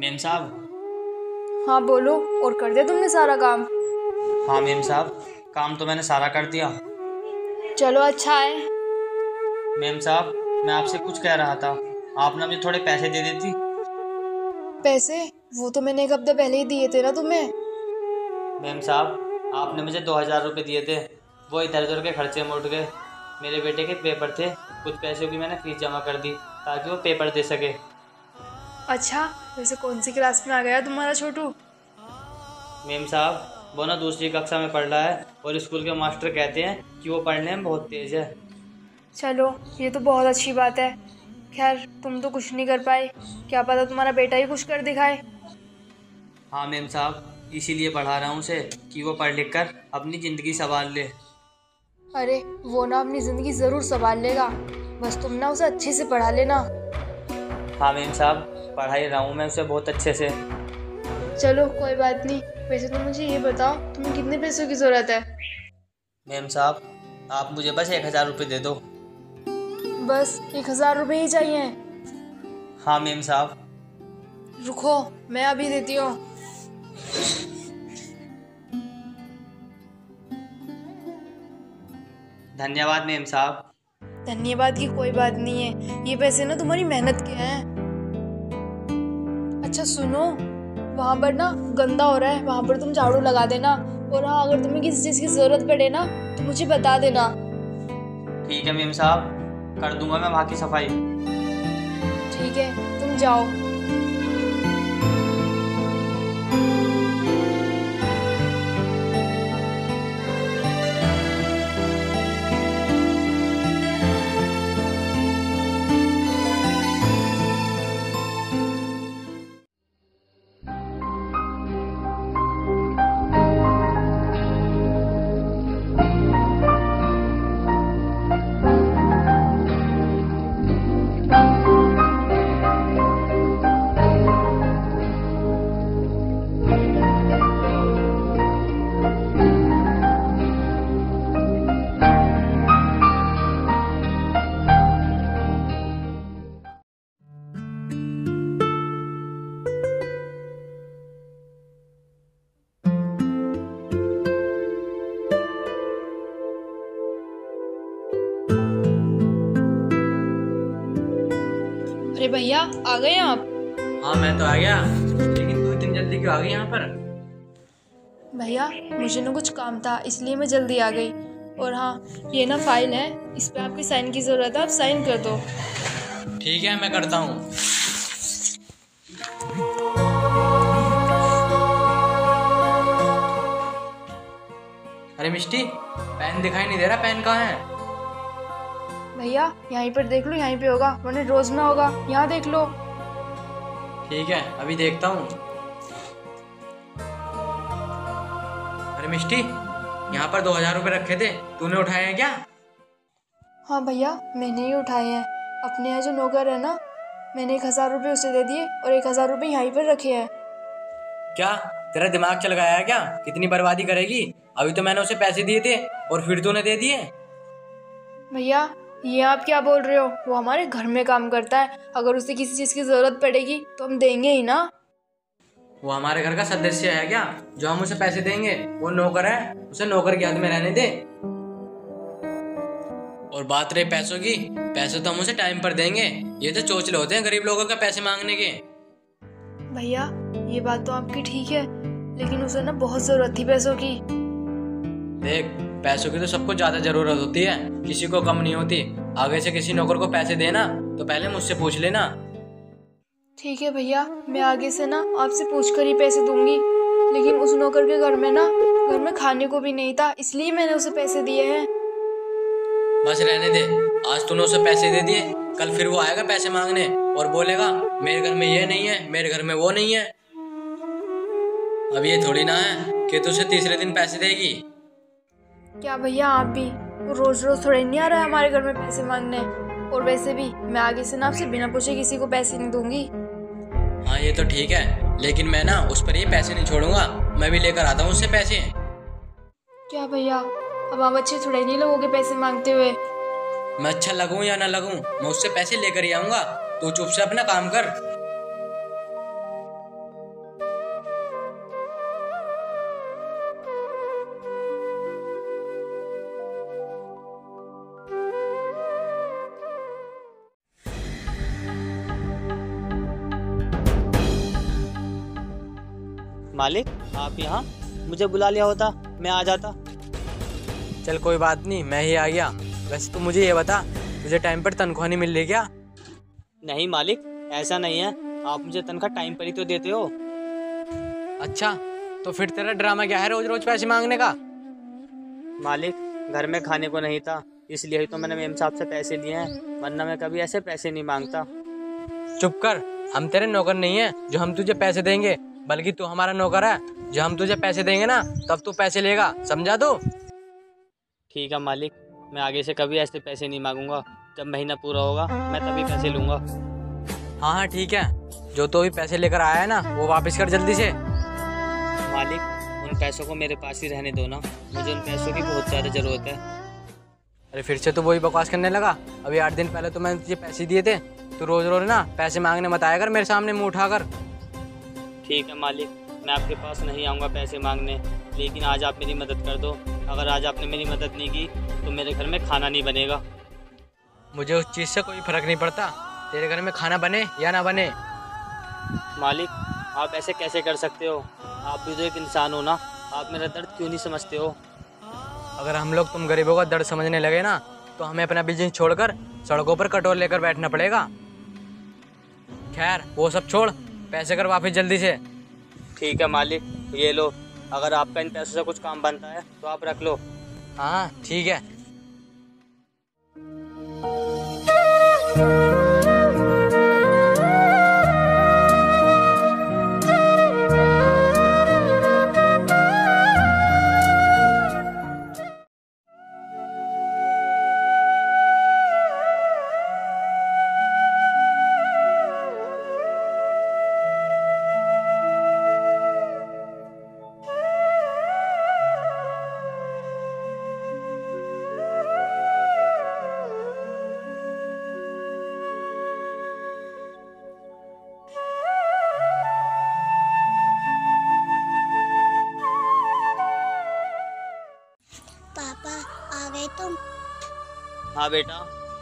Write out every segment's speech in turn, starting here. Ma'am साहब। हाँ बोलो, और कर दिया तुमने सारा काम? हाँ मेम साहब, काम तो मैंने सारा कर दिया। चलो अच्छा है। मेम साहब, मैं आपसे कुछ कह रहा था, आपने मुझे थोड़े पैसे दे देती। पैसे? वो तो मैंने एक हफ्ते पहले ही दिए थे ना तुम्हें। मेम साहब, आपने मुझे 2000 रुपये दिए थे, वो इधर उधर के खर्चे में उठ गए। मेरे बेटे के पेपर थे, कुछ पैसों की मैंने फीस जमा कर दी ताकि वो पेपर दे सके। अच्छा, वैसे कौन सी क्लास में आ गया तुम्हारा छोटू? मेम साहब, वो ना दूसरी कक्षा में पढ़ रहा है, और स्कूल के मास्टर कहते हैं कि वो पढ़ने में बहुत तेज़ है। चलो, ये तो बहुत अच्छी बात है। खैर, तुम तो कुछ नहीं कर पाए, क्या पता तुम्हारा बेटा ही कुछ कर दिखाए। हाँ मेम साहब, इसीलिए पढ़ा रहा हूँ उसे कि वो पढ़ लिख कर अपनी ज़िंदगी संभाल ले। अरे वो ना अपनी ज़िंदगी ज़रूर संभाल लेगा, बस तुम ना उसे अच्छे से पढ़ा लेना। हाँ मेम साहब, पढ़ा ही रहा हूँ मैं उसे बहुत अच्छे से। चलो कोई बात नहीं। वैसे तो मुझे ये बताओ, तुम्हें कितने पैसों की ज़रूरत है? मेम साहब, आप मुझे बस 1000 रुपये दे दो। बस 1000 रुपये ही चाहिए? हाँ मेम साहब। रुको, मैं अभी देती हूँ। धन्यवाद मेम साहब। धन्यवाद की कोई बात नहीं है, ये पैसे ना तुम्हारी मेहनत के हैं। अच्छा सुनो, वहाँ पर ना गंदा हो रहा है, वहाँ पर तुम झाड़ू लगा देना। और हाँ, अगर तुम्हें किसी चीज़ की ज़रूरत पड़े ना तो मुझे बता देना। ठीक है मेम साहब, कर दूंगा मैं वहाँ की सफाई। ठीक है, तुम जाओ। भैया आ गए आप? हाँ मैं तो आ गया, लेकिन तू इतनी जल्दी क्यों आ गई यहाँ पर? भैया मुझे ना कुछ काम था, इसलिए मैं जल्दी आ गई। और हाँ, ये ना फाइल है, इस पे आपकी साइन की जरूरत है, आप साइन कर दो। ठीक है, मैं करता हूँ। अरे मिष्टी, पेन दिखाई नहीं दे रहा, पेन कहाँ है? भैया यहीं पर देख लो, यहीं पे होगा, वरना रोज ना होगा। यहाँ देख लो। ठीक है, अभी देखता हूँ। अरे मिष्टी, यहाँ पर 2000 रुपये रखे थे, तूने उठाए हैं क्या? हाँ भैया, मैंने ही उठाए हैं। अपने यहाँ जो नौकर है ना, मैंने 1000 रुपये उसे दे दिए और 1000 रुपये यहाँ पर रखे हैं। क्या तेरा दिमाग चल गया है क्या? कितनी बर्बादी करेगी? अभी तो मैंने उसे पैसे दिए थे और फिर तूने दे दिए। भैया ये आप क्या बोल रहे हो? वो हमारे घर में काम करता है, अगर उसे किसी चीज़ की ज़रूरत पड़ेगी तो हम देंगे ही ना। वो हमारे घर का सदस्य है क्या जो हम उसे पैसे देंगे? वो नौकर है, उसे नौकर के हाथ में रहने दे। और बात रही पैसों की, पैसे तो हम उसे टाइम पर देंगे। ये तो चोचले होते हैं गरीब लोगों का पैसे मांगने के। भैया ये बात तो आपकी ठीक है, लेकिन उसे ना बहुत ज़रूरत थी पैसों की। देख, पैसों की तो सबको ज्यादा जरूरत होती है, किसी को कम नहीं होती। आगे से किसी नौकर को पैसे देना तो पहले मुझसे पूछ लेना। ठीक है भैया, मैं आगे से ना आपसे पूछकर ही पैसे दूंगी। लेकिन उस नौकर के घर में ना, घर में खाने को भी नहीं था, इसलिए मैंने उसे पैसे दिए हैं। बस रहने दे, आज तूने उसे पैसे दे दिए, कल फिर वो आएगा पैसे मांगने और बोलेगा मेरे घर में ये नहीं है, मेरे घर में वो नहीं है। अब ये थोड़ी ना है कि तू उसे तीसरे दिन पैसे देगी। क्या भैया आप भी? वो रोज रोज थोड़े नहीं आ रहा है हमारे घर में पैसे मांगने। और वैसे भी मैं आगे से ना आपसे बिना पूछे किसी को पैसे नहीं दूंगी। हाँ ये तो ठीक है, लेकिन मैं ना उस पर ये पैसे नहीं छोड़ूंगा, मैं भी लेकर आता हूँ उससे पैसे। क्या भैया, अब आप अच्छे थोड़े नहीं लगोगे पैसे मांगते हुए? मैं अच्छा लगूँ या ना लगूँ, मैं उससे पैसे लेकर ही आऊँगा। तू चुप से अपना काम कर। मालिक आप यहाँ, मुझे बुला लिया होता मैं आ जाता। चल कोई बात नहीं, मैं ही आ गया। वैसे तू मुझे ये बता, मुझे टाइम पर तनख्वाह नहीं मिल रही क्या? नहीं मालिक, ऐसा नहीं है, आप मुझे तनख्वाह टाइम पर ही तो देते हो। अच्छा, तो फिर तेरा ड्रामा क्या है रोज रोज पैसे मांगने का? मालिक घर में खाने को नहीं था, इसलिए ही तो मैंने मेम साहब से पैसे लिए हैं, वरना मैं कभी ऐसे पैसे नहीं मांगता। चुप कर, हम तेरे नौकर नहीं हैं जो हम तुझे पैसे देंगे, बल्कि तू हमारा नौकर है। जो हम तुझे पैसे देंगे ना तब तू पैसे लेगा, समझा तू? ठीक है मालिक, मैं आगे से कभी ऐसे पैसे नहीं मांगूंगा। जब महीना पूरा होगा मैं तभी पैसे लूँगा। हाँ हाँ ठीक है, जो तो भी पैसे लेकर आया है ना वो वापस कर जल्दी से। मालिक उन पैसों को मेरे पास ही रहने दो ना, मुझे उन पैसों की बहुत ज़्यादा ज़रूरत है। अरे फिर से तो वही बकवास करने लगा, अभी 8 दिन पहले तो मैंने तुझे पैसे दिए थे। तो रोज़ रोज़ ना पैसे मांगने मत आया कर मेरे सामने मुँह उठा कर। ठीक है मालिक, मैं आपके पास नहीं आऊँगा पैसे मांगने, लेकिन आज आप मेरी मदद कर दो। अगर आज आपने मेरी मदद नहीं की तो मेरे घर में खाना नहीं बनेगा। मुझे उस चीज़ से कोई फ़र्क नहीं पड़ता तेरे घर में खाना बने या ना बने। मालिक आप ऐसे कैसे कर सकते हो, आप भी तो एक इंसान हो ना, आप मेरा दर्द क्यों नहीं समझते हो? अगर हम लोग तुम गरीबों का दर्द समझने लगे ना तो हमें अपना बिजनेस छोड़कर सड़कों पर कटोर लेकर बैठना पड़ेगा। खैर वो सब छोड़, पैसे कर वापस जल्दी से। ठीक है मालिक, ये लो, अगर आपका इन पैसों से कुछ काम बनता है तो आप रख लो। हाँ ठीक है। हाँ बेटा,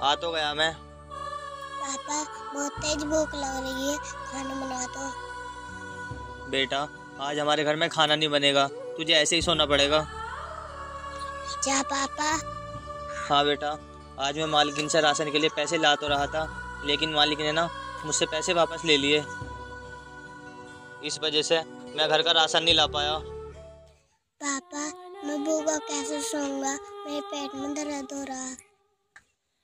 आ तो गया मैं। पापा बहुत तेज भूख लग रही है, खाना बना दो। बेटा आज हमारे घर में खाना नहीं बनेगा, तुझे ऐसे ही सोना पड़ेगा। जा पापा। हाँ बेटा, आज मैं मालकिन से राशन के लिए पैसे ला तो रहा था, लेकिन मालिक ने ना मुझसे पैसे वापस ले लिए, इस वजह से मैं घर का राशन नहीं ला पाया। पापा मैं भूखा कैसे सोऊंगा, मेरे पेट में दर्द हो रहा।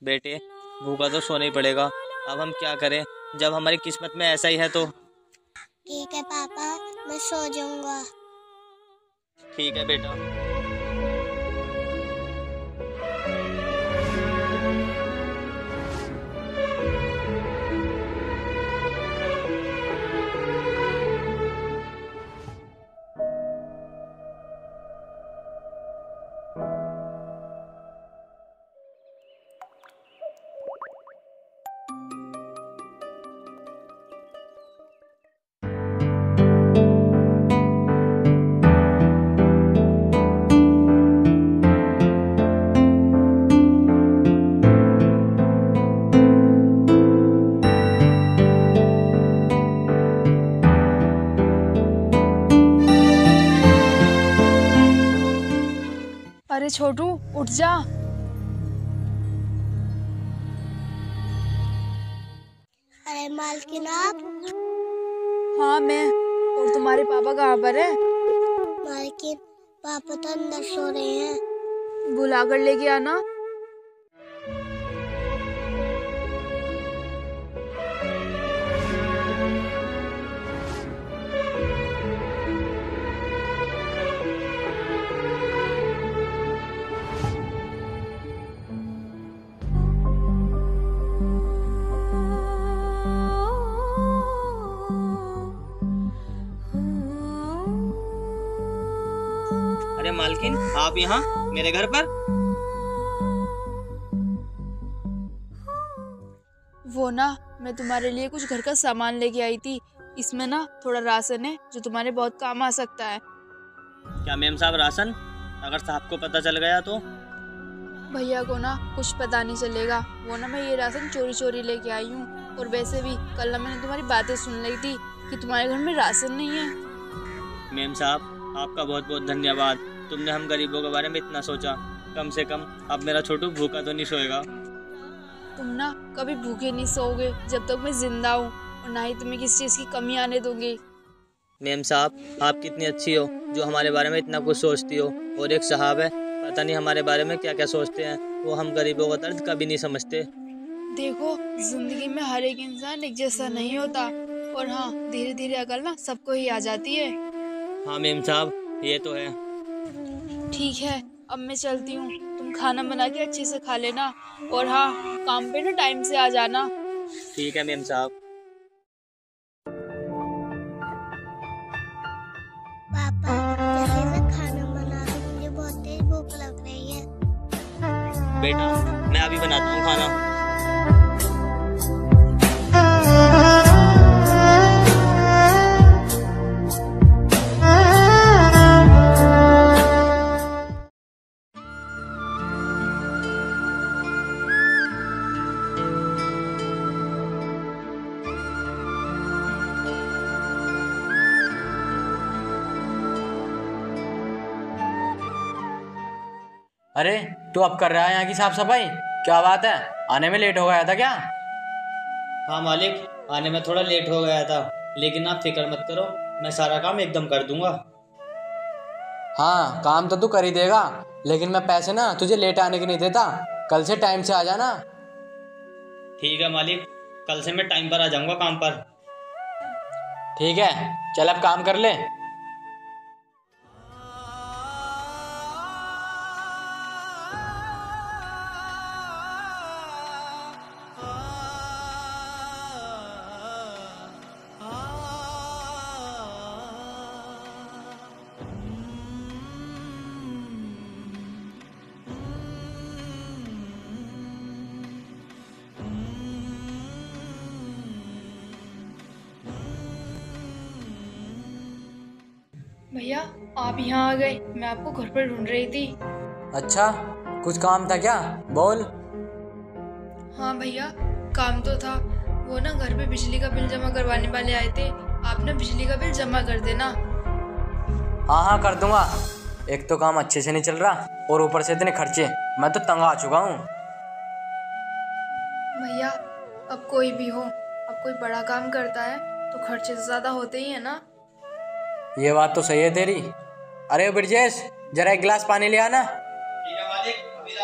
बेटे भूखा तो सोना ही पड़ेगा, अब हम क्या करें जब हमारी किस्मत में ऐसा ही है तो। ठीक है पापा, मैं सो जाऊंगा। ठीक है बेटा। अरे छोटू उठ जा। अरे मालकिन आप? हाँ मैं। और तुम्हारे पापा कहाँ पर है? मालकिन पापा तो अंदर सो रहे हैं, बुला कर लेके आना। मालकिन आप यहाँ मेरे घर पर? वो ना मैं तुम्हारे लिए कुछ घर का सामान लेके आई थी, इसमें ना थोड़ा राशन है जो तुम्हारे बहुत काम आ सकता है। क्या मेम साहब राशन? अगर साहब को पता चल गया तो? भैया को ना कुछ पता नहीं चलेगा, वो ना मैं ये राशन चोरी चोरी लेके आई हूँ। और वैसे भी कल ना मैंने तुम्हारी बातें सुन ली थी कि तुम्हारे घर में राशन नहीं है। मैम साहब आपका बहुत बहुत धन्यवाद, तुमने हम गरीबों के बारे में इतना सोचा। कम से कम अब मेरा छोटू भूखा तो नहीं सोएगा। तुम ना कभी भूखे नहीं सोओगे जब तक मैं जिंदा हूँ, और ना ही तुम्हें किसी चीज़ की कमी आने दूंगी। मैम साहब आप कितनी अच्छी हो जो हमारे बारे में इतना कुछ सोचती हो। और एक साहब है पता नहीं हमारे बारे में क्या क्या सोचते हैं, वो हम गरीबों का दर्द कभी नहीं समझते। देखो जिंदगी में हर एक इंसान एक जैसा नहीं होता, और हाँ धीरे धीरे अकल ना सबको ही आ जाती है। हाँ मैम साहब ये तो है। ठीक है अब मैं चलती हूँ, तुम खाना बना के अच्छे से खा लेना, और हाँ काम पे ना टाइम से आ जाना। ठीक है मैम साहब। पापा जल्दी से खाना बना दो, मुझे बहुत तेज भूख लग रही है। बेटा मैं अभी बनाता हूँ खाना। अरे तू अब कर रहा है यहाँ की साफ सफाई, क्या बात है? आने में लेट हो गया था क्या? हाँ मालिक आने में थोड़ा लेट हो गया था, लेकिन आप फिक्र मत करो मैं सारा काम एकदम कर दूंगा। हाँ काम तो तू कर ही देगा, लेकिन मैं पैसे ना तुझे लेट आने के नहीं देता, कल से टाइम से आ जाना। ठीक है मालिक कल से मैं टाइम पर आ जाऊंगा काम पर। ठीक है चल अब काम कर ले। भैया आप यहाँ आ गए, मैं आपको घर पर ढूंढ रही थी। अच्छा कुछ काम था क्या? बोल। हाँ भैया काम तो था, वो ना घर पे बिजली का बिल जमा करवाने वाले आए थे, आप ना बिजली का बिल जमा कर देना। हाँ हाँ कर दूंगा। एक तो काम अच्छे से नहीं चल रहा और ऊपर से इतने खर्चे, मैं तो तंग आ चुका हूँ। भैया अब कोई भी हो, अब कोई बड़ा काम करता है तो खर्चे ज्यादा होते ही है ना। ये बात तो सही है तेरी। अरे ब्रजेश जरा एक गिलास पानी ले आना। ठीक है मालिक अभी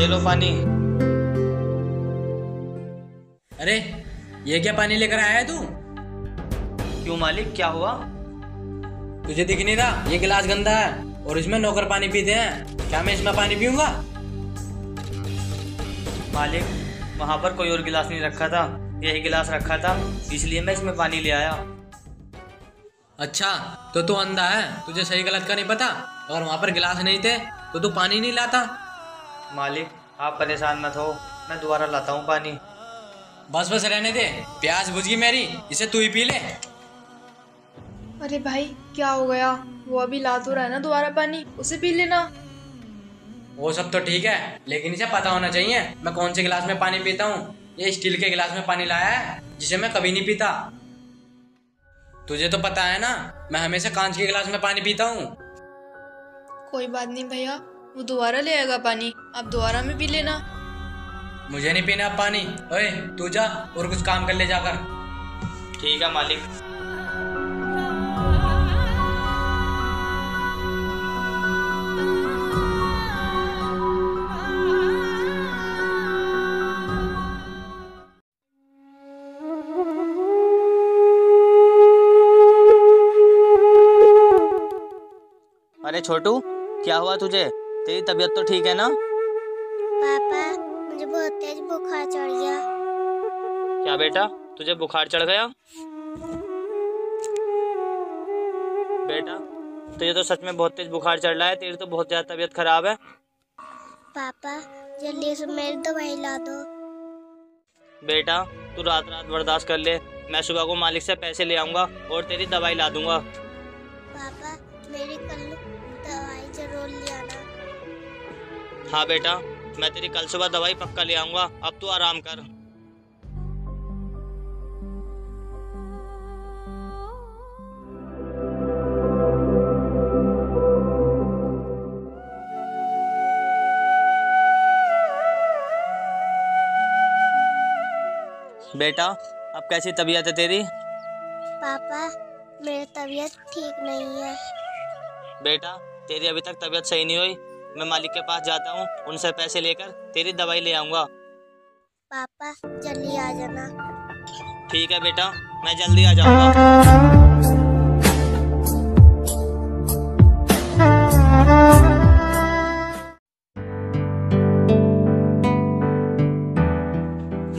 लाया। ये लो पानी। अरे ये क्या पानी लेकर आया है तू? क्यों मालिक क्या हुआ? तुझे दिख नहीं रहा ये गिलास गंदा है और इसमें नौकर पानी पीते हैं, क्या मैं इसमें पानी पीऊंगा? मालिक वहाँ पर कोई और गिलास नहीं रखा था, यही गिलास रखा था इसलिए मैं इसमें पानी ले आया। अच्छा तो तू अंधा है, तुझे सही गलत का नहीं पता, और वहाँ पर गिलास नहीं थे तो तू पानी नहीं लाता। मालिक आप परेशान मत हो, मैं दोबारा लाता हूँ पानी। बस बस रहने दे, प्यास बुझ गई मेरी, इसे तू ही पी ले। अरे भाई क्या हो गया? वो अभी लात हो रहा है ना दोबारा पानी, उसे पी लेना। वो सब तो ठीक है, लेकिन इसे पता होना चाहिए मैं कौन से गिलास में पानी पीता हूँ। ये स्टील के गिलास में पानी लाया है जिसे मैं कभी नहीं पीता। तुझे तो पता है ना मैं हमेशा कांच के गिलास में पानी पीता हूँ। कोई बात नहीं भैया वो दोबारा ले आएगा पानी, आप दोबारा में पी लेना। मुझे नहीं पीना पानी, ओए तू जा और कुछ काम कर ले जाकर। ठीक है मालिक। अरे छोटू क्या हुआ तुझे? तेरी तबीयत तो ठीक है ना? पापा मुझे बहुत तेज बुखार चढ़ गया। क्या बेटा तुझे बुखार चढ़ गया? बेटा तुझे तो सच में बहुत तेज बुखार चढ़ रहा है, तेरी तो बहुत ज्यादा तबीयत खराब है। पापा जल्दी से मेरी दवाई ला दो। बेटा तू रात रात बर्दाश्त कर ले, मैं सुबह को मालिक से पैसे ले आऊँगा और तेरी दवाई ला दूंगा। पापा मेरी कल दवाई जरूर ले आना। हाँ बेटा, मैं तेरी कल सुबह दवाई पक्का ले आऊँगा। अब तू आराम कर। बेटा अब कैसी तबीयत है तेरी? पापा मेरी तबीयत ठीक नहीं है। बेटा तेरी अभी तक तबीयत सही नहीं हुई। मैं मालिक के पास जाता हूँ, उनसे पैसे लेकर तेरी दवाई ले आऊँगा। पापा जल्दी आ जाना। ठीक है बेटा, मैं जल्दी आ जाऊँगा।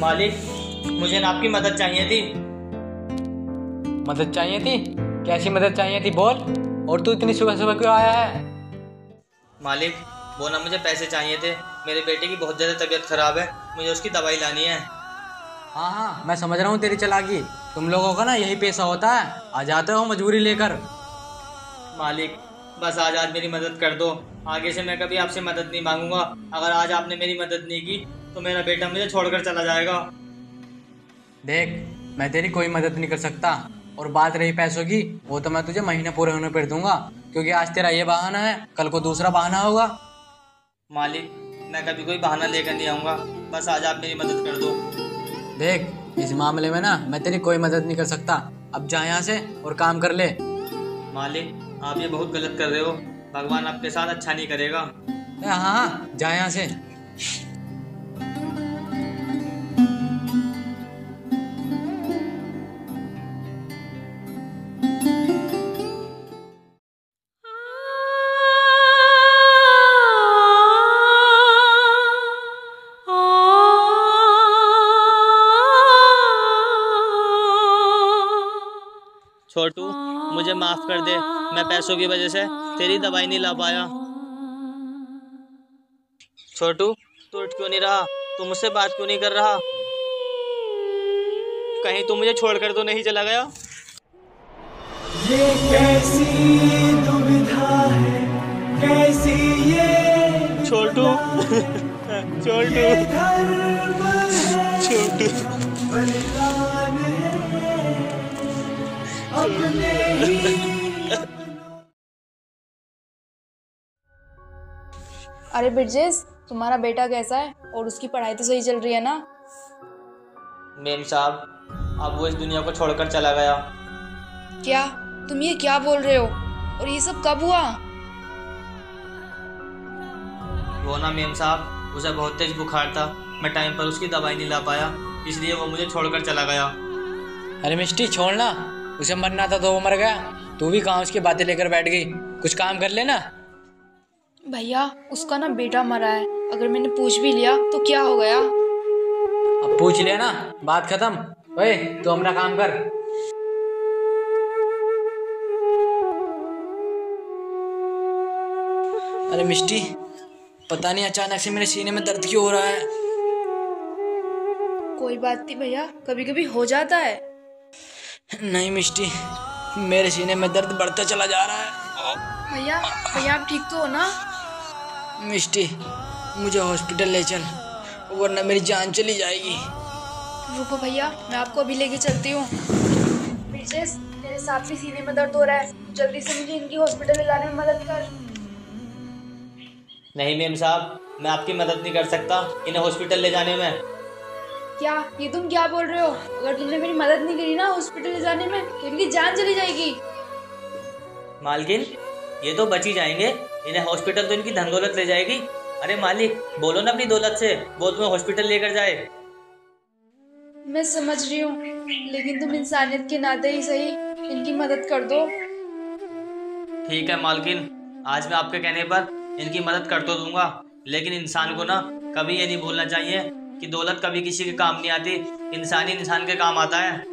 मालिक मुझे ना आपकी मदद चाहिए थी। मदद चाहिए थी? कैसी मदद चाहिए थी बोल? और तू इतनी सुबह सुबह क्यों आया है? मालिक वो ना मुझे पैसे चाहिए थे। मेरे बेटे की बहुत ज़्यादा तबीयत ख़राब है, मुझे उसकी दवाई लानी है। हाँ हाँ मैं समझ रहा हूँ तेरी चालाकी। तुम लोगों का ना यही पैसा होता है, आ जाते हो मजबूरी लेकर। मालिक बस आज आज मेरी मदद कर दो। आगे से मैं कभी आपसे मदद नहीं मांगूंगा। अगर आज आपने मेरी मदद नहीं की तो मेरा बेटा मुझे छोड़ कर चला जाएगा। देख मैं तेरी कोई मदद नहीं कर सकता, और बात रही पैसों की, वो तो मैं तुझे महीना पूरे होने पर दूंगा, क्योंकि आज तेरा ये बहाना है, कल को दूसरा बहाना होगा। मालिक मैं कभी कोई बहाना लेकर नहीं आऊँगा, बस आज आप मेरी मदद कर दो। देख इस मामले में ना मैं तेरी कोई मदद नहीं कर सकता। अब जा यहाँ से और काम कर ले। मालिक आप ये बहुत गलत कर रहे हो, भगवान आपके साथ अच्छा नहीं करेगा। हाँ हाँ जा यहाँ से। छोटू मुझे माफ कर दे, मैं पैसों की वजह से तेरी दवाई नहीं ला पाया। छोटू तू उठ क्यों नहीं रहा? तू मुझसे बात क्यों नहीं कर रहा? कहीं तू मुझे छोड़कर तो नहीं चला गया? ये कैसी दुविधा है, कैसी ये छोटू छोटू छोटू अरे ब्रजेश, तुम्हारा बेटा कैसा है? और उसकी पढ़ाई तो सही चल रही है ना? मेम साहब अब वो इस दुनिया को छोड़कर चला गया। क्या तुम ये क्या बोल रहे हो? और ये सब कब हुआ? वो ना मेम साहब उसे बहुत तेज बुखार था, मैं टाइम पर उसकी दवाई नहीं ला पाया, इसलिए वो मुझे छोड़कर चला गया। अरे मिष्टी छोड़ना, उसे मरना था तो वो मर गया, तू भी कहाँ उसकी बातें लेकर बैठ गई। कुछ काम कर लेना। भैया उसका ना बेटा मरा है, अगर मैंने पूछ भी लिया तो क्या हो गया? अब पूछ लिया ना, बात खत्म। ओए तू अपना काम कर। अरे मिष्टी पता नहीं अचानक से मेरे सीने में दर्द क्यों हो रहा है। कोई बात नहीं भैया, कभी कभी हो जाता है। नहीं मिष्टी मेरे सीने में दर्द बढ़ता चला जा रहा है। भैया भैया आप ठीक तो हो ना? मिष्टी मुझे हॉस्पिटल ले चल, वरना मेरी जान चली जाएगी। रुको भैया मैं आपको अभी लेके चलती हूँ। ब्रजेश मेरे साथ भी सीने में दर्द हो रहा है, जल्दी से मुझे इनकी हॉस्पिटल ले जाने में मदद कर। नहीं मेम साहब मैं आपकी मदद नहीं कर सकता इन्हें हॉस्पिटल ले जाने में। क्या ये तुम क्या बोल रहे हो? अगर तुमने मेरी मदद नहीं करी ना हॉस्पिटल ले जाने में तो इनकी जान चली जाएगी। मालकिन ये तो बच ही जाएंगे, इन्हें हॉस्पिटल तो इनकी धन दौलत ले जाएगी। अरे मालिक बोलो ना अपनी दौलत से वो तुम्हें हॉस्पिटल लेकर जाए। मैं समझ रही हूँ, लेकिन तुम इंसानियत के नाते ही सही इनकी मदद कर दो। ठीक है मालकिन, आज मैं आपके कहने पर इनकी मदद कर तो दूंगा, लेकिन इंसान को ना कभी ये नहीं भूलना चाहिए कि दौलत कभी किसी के काम नहीं आती, इंसान ही इंसान के काम आता है।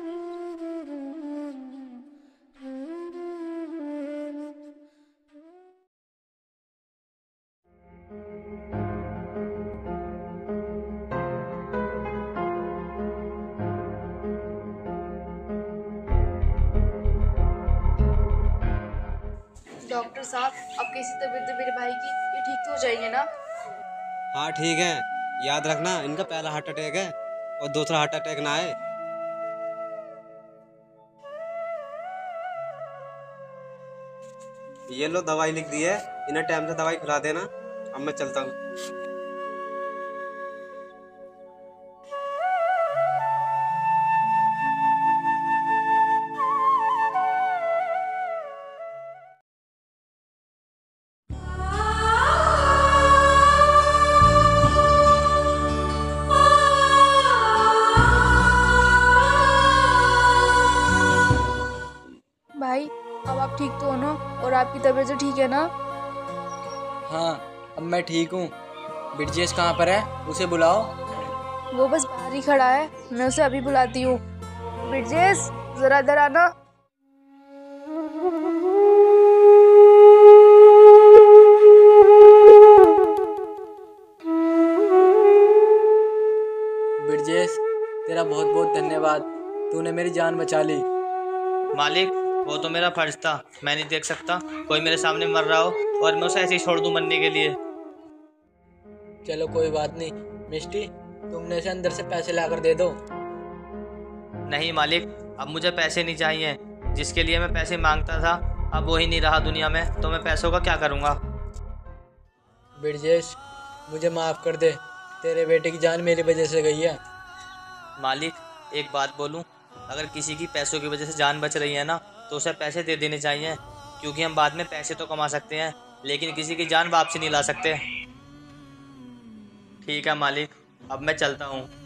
डॉक्टर साहब, अब कैसी तबीयत है मेरे भाई की? ये ठीक तो हो जाएंगे ना? हाँ ठीक है। याद रखना इनका पहला हार्ट अटैक है और दूसरा हार्ट अटैक ना आए। ये लो दवाई लिख दी है, इन्हें टाइम से दवाई खिला देना। अब मैं चलता हूँ। आपकी तबीयत तो ठीक है ना? हाँ अब मैं ठीक हूँ। ब्रिजेश कहाँ पर है? उसे बुलाओ। वो बस बाहर ही खड़ा है, मैं उसे अभी बुलाती हूँ। ब्रिजेश जरा इधर आना। ब्रिजेश तेरा बहुत बहुत धन्यवाद, तूने मेरी जान बचा ली। मालिक वो तो मेरा फर्ज था, मैं नहीं देख सकता कोई मेरे सामने मर रहा हो और मैं उसे ऐसे ही छोड़ दूं मरने के लिए। चलो कोई बात नहीं। मिष्टी तुमने उसे अंदर से पैसे लाकर दे दो। नहीं मालिक, अब मुझे पैसे नहीं चाहिए। जिसके लिए मैं पैसे मांगता था अब वो ही नहीं रहा दुनिया में, तो मैं पैसों का क्या करूँगा? ब्रिजेश मुझे माफ़ कर दे, तेरे बेटे की जान मेरी वजह से गई है। मालिक एक बात बोलूँ, अगर किसी की पैसों की वजह से जान बच रही है ना तो उसे पैसे दे देने चाहिए, क्योंकि हम बाद में पैसे तो कमा सकते हैं लेकिन किसी की जान वापसी नहीं ला सकते। ठीक है मालिक, अब मैं चलता हूँ।